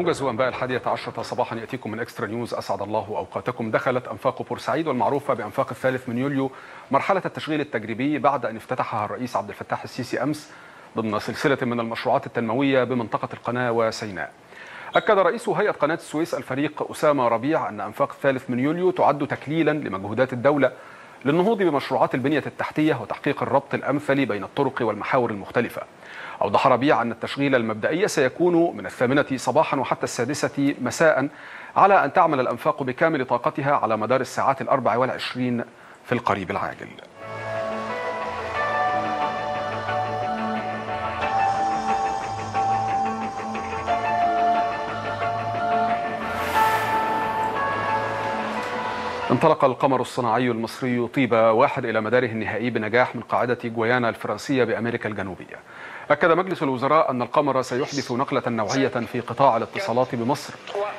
موجز أنباء 11 صباحا يأتيكم من إكسترا نيوز، أسعد الله أوقاتكم. دخلت أنفاق بورسعيد والمعروفة بأنفاق 3 يوليو مرحلة التشغيل التجريبي بعد أن افتتحها الرئيس عبد الفتاح السيسي أمس ضمن سلسلة من المشروعات التنموية بمنطقة القناة وسيناء. أكد رئيس هيئة قناة السويس الفريق أسامه ربيع أن أنفاق 3 يوليو تعد تكليلا لمجهودات الدولة للنهوض بمشروعات البنية التحتية وتحقيق الربط الأمثل بين الطرق والمحاور المختلفة. أوضح ربيع أن التشغيل المبدئي سيكون من 8 صباحا وحتى 6 مساء، على أن تعمل الأنفاق بكامل طاقتها على مدار الساعات 24 في القريب العاجل. انطلق القمر الصناعي المصري طيبة واحد إلى مداره النهائي بنجاح من قاعدة جويانا الفرنسية بأمريكا الجنوبية. أكد مجلس الوزراء أن القمر سيحدث نقلة نوعية في قطاع الاتصالات بمصر،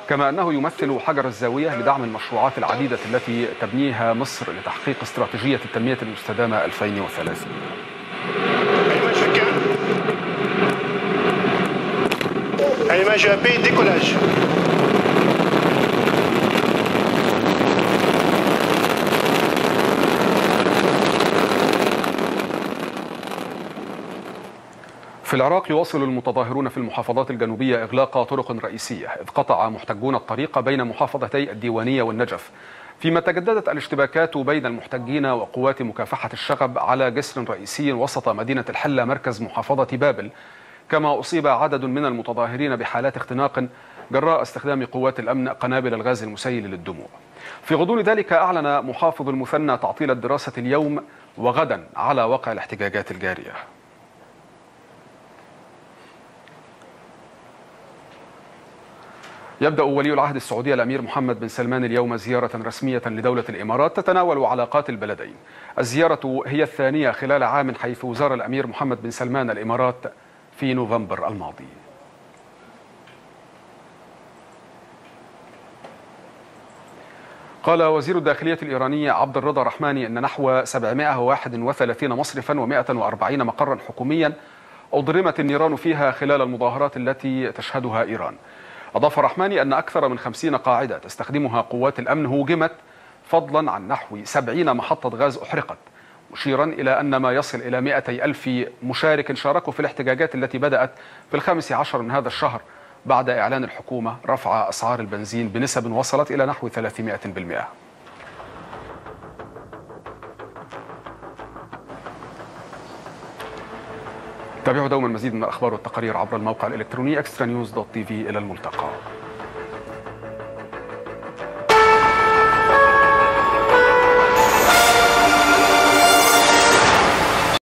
كما أنه يمثل حجر الزاوية لدعم المشروعات العديدة التي تبنيها مصر لتحقيق استراتيجية التنمية المستدامة 2030. في العراق يواصل المتظاهرون في المحافظات الجنوبية إغلاق طرق رئيسية، إذ قطع محتجون الطريق بين محافظتي الديوانية والنجف، فيما تجددت الاشتباكات بين المحتجين وقوات مكافحة الشغب على جسر رئيسي وسط مدينة الحلة مركز محافظة بابل، كما أصيب عدد من المتظاهرين بحالات اختناق جراء استخدام قوات الأمن قنابل الغاز المسيل للدموع. في غضون ذلك أعلن محافظ المثنى تعطيل الدراسة اليوم وغدا على وقع الاحتجاجات الجارية. يبدأ ولي العهد السعودي الأمير محمد بن سلمان اليوم زيارة رسمية لدولة الإمارات تتناول علاقات البلدين. الزيارة هي الثانية خلال عام حيث زار الأمير محمد بن سلمان الإمارات في نوفمبر الماضي. قال وزير الداخلية الإيراني عبد الرضا رحماني أن نحو 731 مصرفا و140 مقرا حكوميا أضرمت النيران فيها خلال المظاهرات التي تشهدها إيران. أضاف رحماني أن أكثر من 50 قاعدة تستخدمها قوات الأمن هوجمت، فضلا عن نحو 70 محطة غاز أحرقت، مشيرا إلى أن ما يصل إلى 200,000 مشارك شاركوا في الاحتجاجات التي بدأت في 15 من هذا الشهر بعد إعلان الحكومة رفع أسعار البنزين بنسب وصلت إلى نحو 300%. تابعوا دوما المزيد من الأخبار والتقارير عبر الموقع الإلكتروني extranews.tv. إلى الملتقى.